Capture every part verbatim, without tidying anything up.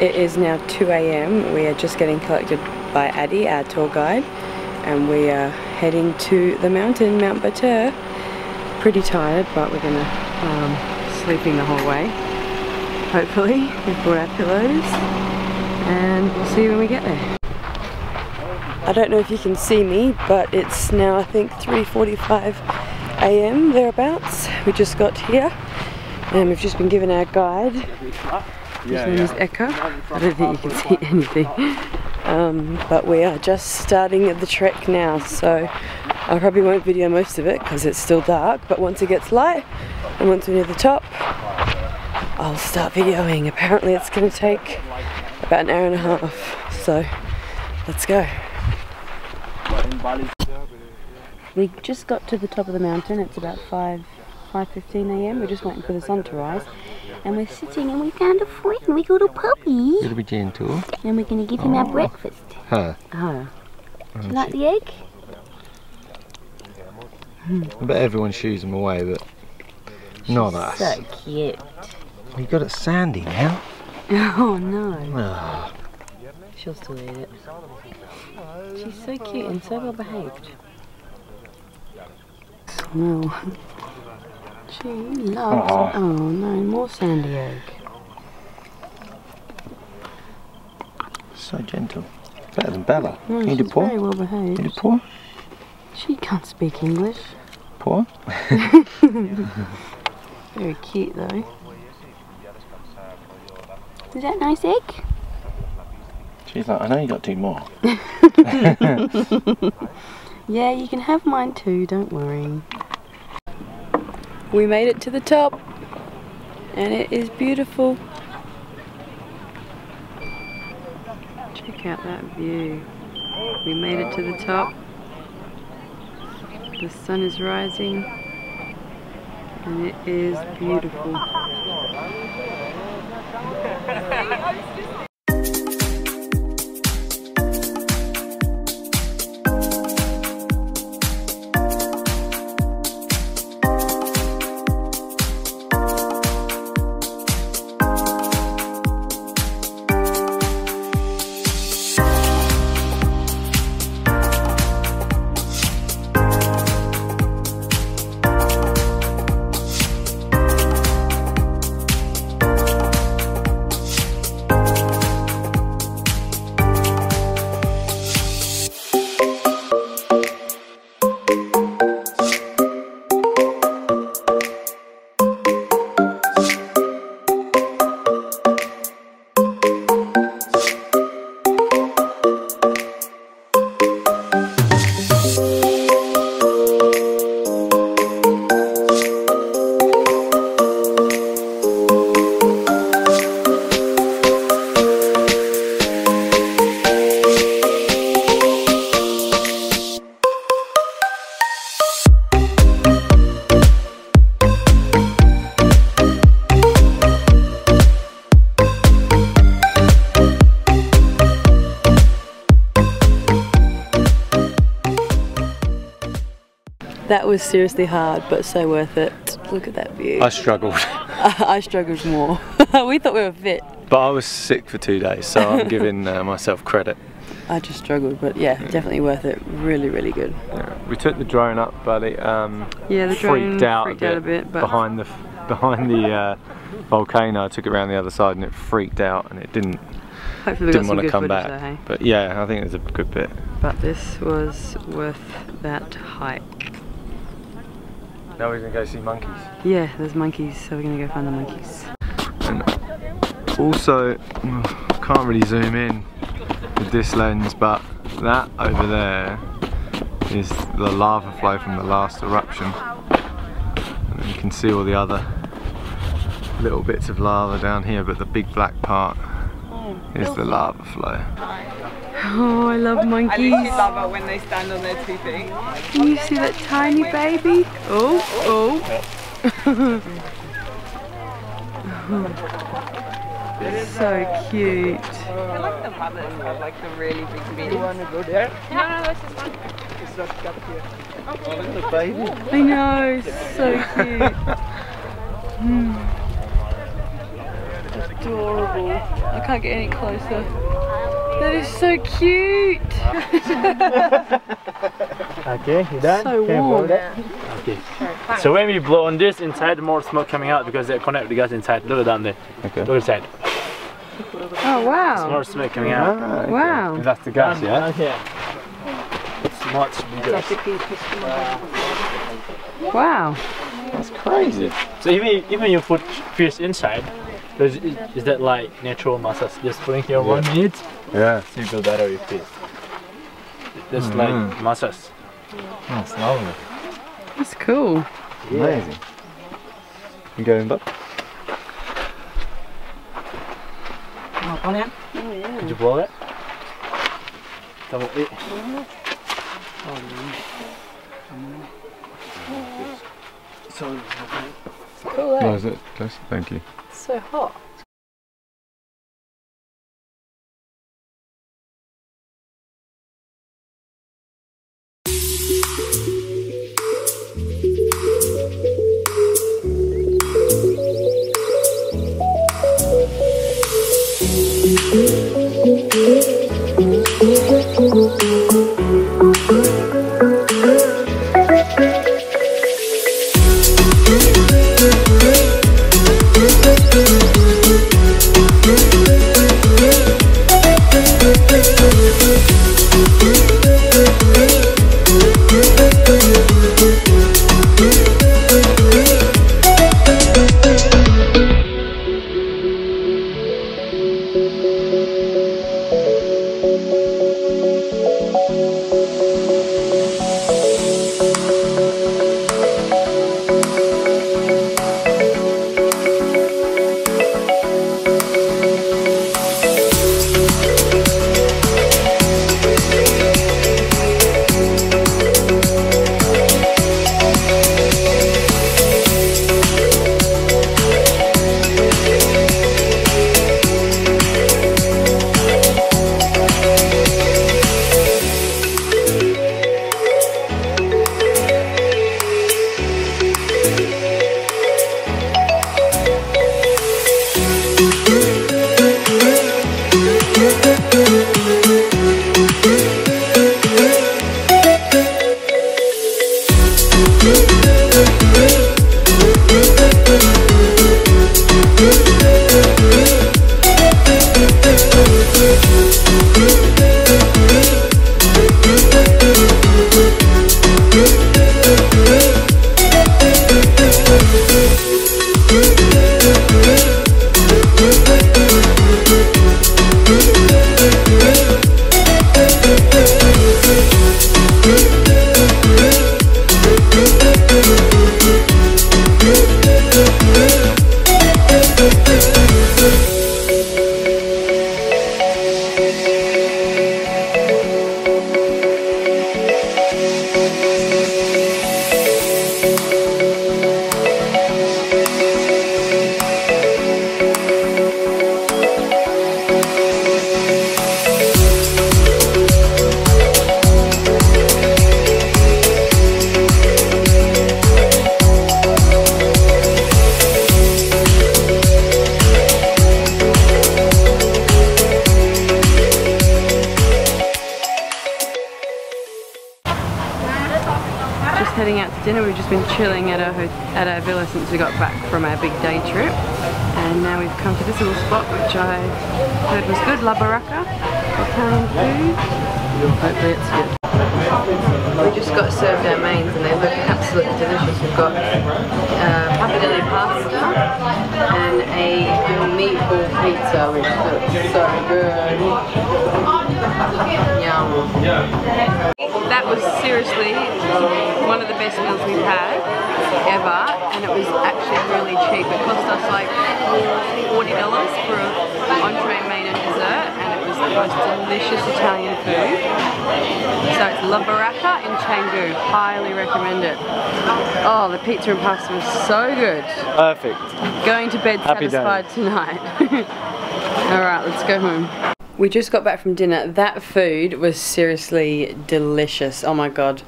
It is now two A M We are just getting collected by Addy, our tour guide, and we are heading to the mountain, Mount Batur. Pretty tired, but we're gonna um, sleeping the whole way. Hopefully, we've brought our pillows, and we'll see you when we get there. I don't know if you can see me, but it's now I think three forty-five A M thereabouts. We just got here, and we've just been given our guide. His yeah, name yeah. is Echo. I don't think you can see anything. Um, but we are just starting the trek now, so I probably won't video most of it because it's still dark, but once it gets light and once we're near the top, I'll start videoing. Apparently it's going to take about an hour and a half, so let's go. We just got to the top of the mountain. It's about five fifteen A M We're just waiting for the sun to rise. And we're sitting and we found a friend. We got a puppy. It'll be gentle. And we're going to give him oh. our breakfast. Huh. Oh. Do you like the egg? I bet everyone shoos him away, but not us. So cute. You got it sandy now. Oh no. Oh. She'll still eat it. She's so cute and so well behaved. Smell. She loves oh. it. Oh no, more sandy egg. So gentle. Better than Bella. No, you she's very well behaved. You poor? She can't speak English. Poor? Very cute though. Is that nice egg? She's like, I know you got two more. Yeah, you can have mine too, don't worry. We made it to the top, and it is beautiful. Check out that view. We made it to the top. The sun is rising, and it is beautiful. That was seriously hard, but so worth it. Look at that view. I struggled. I, I struggled more. We thought we were fit. But I was sick for two days, so I'm giving uh, myself credit. I just struggled, but yeah, yeah, definitely worth it. Really, really good. Yeah. We took the drone up, but it um, yeah, the drone freaked out, freaked a, bit out a bit. But behind the behind the uh, volcano, I took it around the other side, and it freaked out, and it didn't. Hopefully we didn't want to come back. Though, hey? But yeah, I think it was a good bit. But this was worth that hike. Now we're going to go see monkeys. Yeah, there's monkeys, so we're going to go find the monkeys. And also, I can't really zoom in with this lens, but that over there is the lava flow from the last eruption. And you can see all the other little bits of lava down here, but the big black part is the lava flow. Oh, I love monkeys. I love it when they stand on their two feet. Can you see that tiny baby? Oh, oh. It's so cute. I like the mothers. I like the really big babies. You want to go there? No, no, this is fine. It's just up here. Oh, look at the baby. I know, it's so cute. Mm. adorable. I can't get any closer. That is so cute. Okay, you're done. So warm. Okay. So when we blow on this inside, more smoke coming out because they connect the gas inside. Look down there. Okay. Look inside. Oh wow. There's more smoke coming out. Ah, okay. Wow. And that's the gas, yeah. Okay. It's much bigger. Wow. That's crazy. So even even you put fish inside, is, is that like natural massage? Just putting here yeah. one minute. Yeah. So you feel better with fish. Just mm-hmm. like massage. That's lovely. That's cool. Yeah. Amazing. You going back? Oh yeah. Did you blow it? Double it. So cool, eh? No, is it close? Thank you. It's so hot. Chilling at our, at our villa since we got back from our big day trip, and now we've come to this little spot which I heard was good, La Baracca, Italian food. Hopefully it's good. We just got served our mains and they look absolutely delicious. We've got uh, pappardelle pasta and a meatball pizza which looks so good. Yum. That was seriously one of the best meals we've had ever, and it was actually really cheap. It cost us like forty dollars for an entree, main and dessert, and it was the most delicious Italian food. So it's La Baracca in Canggu. Highly recommend it. Oh, the pizza and pasta was so good. Perfect. Going to bed Happy satisfied day. Tonight. Alright, let's go home. We just got back from dinner. That food was seriously delicious. Oh my god.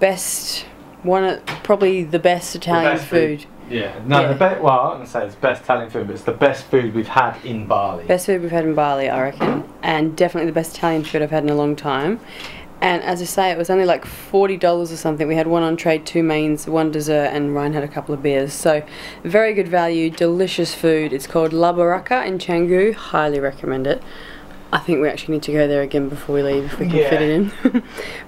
Best, one of, probably the best Italian the best food. food Yeah, no, yeah. the best. Well, I'm gonna say it's best Italian food, but it's the best food we've had in Bali. Best food we've had in Bali, I reckon, and definitely the best Italian food I've had in a long time. And as I say, it was only like forty dollars or something. We had one entree, two mains, one dessert, and Ryan had a couple of beers. So, very good value, delicious food. It's called La Baracca in Canggu. Highly recommend it. I think we actually need to go there again before we leave, if we can yeah. fit it in.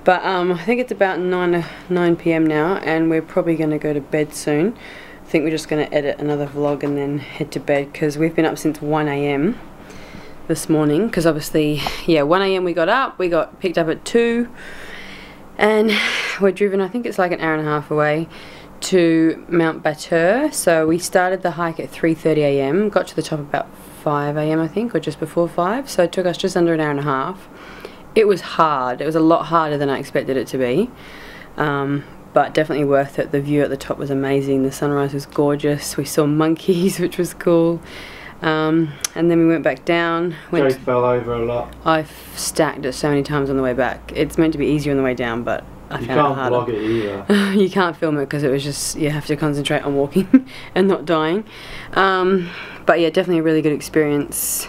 But um, I think it's about nine nine p.m. now, and we're probably going to go to bed soon. I think we're just going to edit another vlog and then head to bed, because we've been up since one a m this morning, because obviously, yeah, one a m we got up, we got picked up at two, and we're driven, I think it's like an hour and a half away, to Mount Batur. So we started the hike at three thirty a m, got to the top about five a m I think, or just before five, so it took us just under an hour and a half. It was hard, it was a lot harder than I expected it to be. Um, But definitely worth it. The view at the top was amazing. The sunrise was gorgeous. We saw monkeys, which was cool. Um, and then we went back down. Went Joey fell over a lot. I've stacked it so many times on the way back. It's meant to be easier on the way down, but I you found it harder. You can't vlog it either. You can't film it, because it was just, you have to concentrate on walking and not dying. Um, but yeah, definitely a really good experience.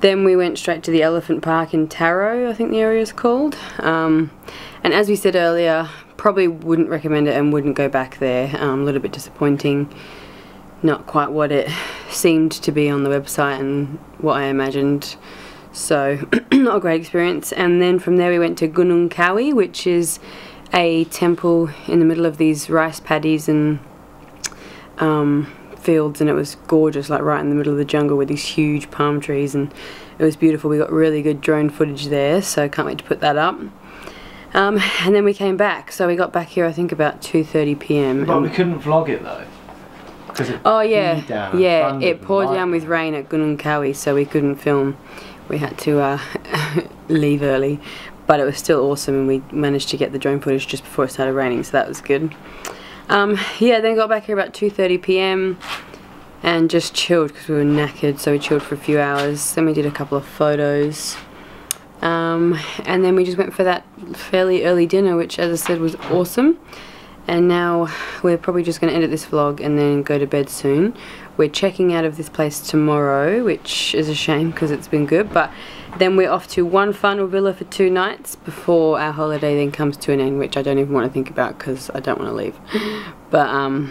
Then we went straight to the Elephant Park in Taro, I think the area is called. Um, and as we said earlier, probably wouldn't recommend it and wouldn't go back there. Um, a little bit disappointing, not quite what it seemed to be on the website and what I imagined, so not a great experience. And then from there we went to Gunung Kawi, which is a temple in the middle of these rice paddies and um, fields, and it was gorgeous, like right in the middle of the jungle with these huge palm trees, and it was beautiful. We got really good drone footage there, so can't wait to put that up. Um, and then we came back, so we got back here I think about two thirty p m But we couldn't vlog it though, because it oh yeah, down yeah, it poured light. down with rain at Gunung Kawi, so we couldn't film. We had to uh, leave early, but it was still awesome, and we managed to get the drone footage just before it started raining, so that was good. Um, yeah, then got back here about two thirty p m and just chilled, because we were knackered, so we chilled for a few hours. Then we did a couple of photos. Um, and then we just went for that fairly early dinner, which as I said was awesome. And now we're probably just going to edit this vlog and then go to bed soon. We're checking out of this place tomorrow, which is a shame because it's been good, but then we're off to one final villa for two nights before our holiday then comes to an end, which I don't even want to think about because I don't want to leave. But um,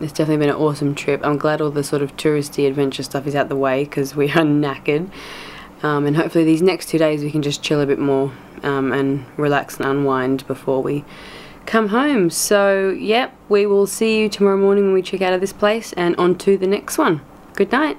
it's definitely been an awesome trip. I'm glad all the sort of touristy adventure stuff is out the way, because we are knackered. Um, and hopefully these next two days we can just chill a bit more um, and relax and unwind before we come home. So yep, we will see you tomorrow morning when we check out of this place and on to the next one. Good night.